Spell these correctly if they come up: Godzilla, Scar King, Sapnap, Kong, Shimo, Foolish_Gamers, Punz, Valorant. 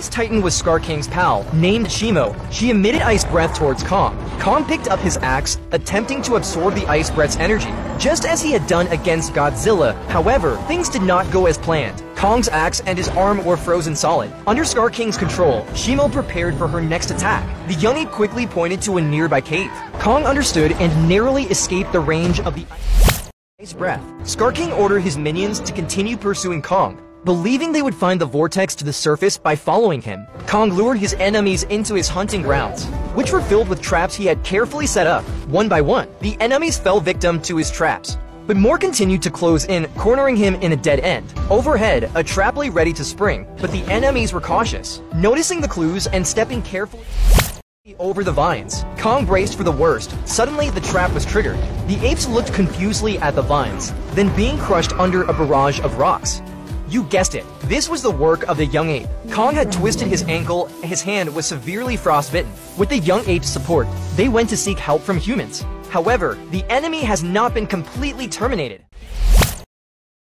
Space Titan was Scar King's pal, named Shimo. She emitted ice breath towards Kong. Kong picked up his axe, attempting to absorb the ice breath's energy, just as he had done against Godzilla. However, things did not go as planned. Kong's axe and his arm were frozen solid. Under Scar King's control, Shimo prepared for her next attack. The youngie quickly pointed to a nearby cave. Kong understood and narrowly escaped the range of the ice breath. Scar King ordered his minions to continue pursuing Kong, believing they would find the vortex to the surface by following him. Kong lured his enemies into his hunting grounds, which were filled with traps he had carefully set up. One by one, the enemies fell victim to his traps, but more continued to close in, cornering him in a dead end. Overhead, a traply ready to spring, but the enemies were cautious, noticing the clues and stepping carefully over the vines. Kong braced for the worst. Suddenly, the trap was triggered. The apes looked confusedly at the vines, then being crushed under a barrage of rocks. You guessed it, this was the work of the young ape. Kong had twisted his ankle, his hand was severely frostbitten. With the young ape's support, they went to seek help from humans. However, the enemy has not been completely terminated.